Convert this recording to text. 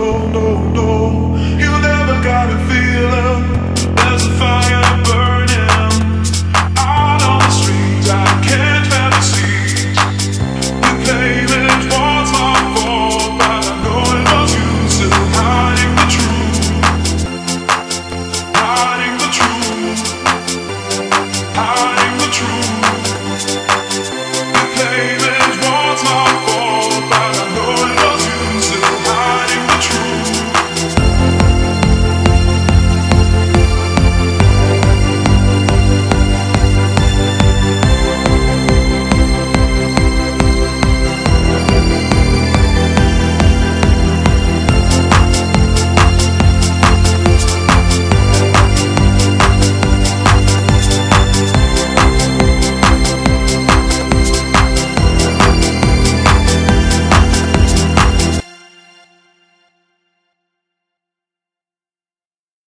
no, no, no. You never gotta feel it.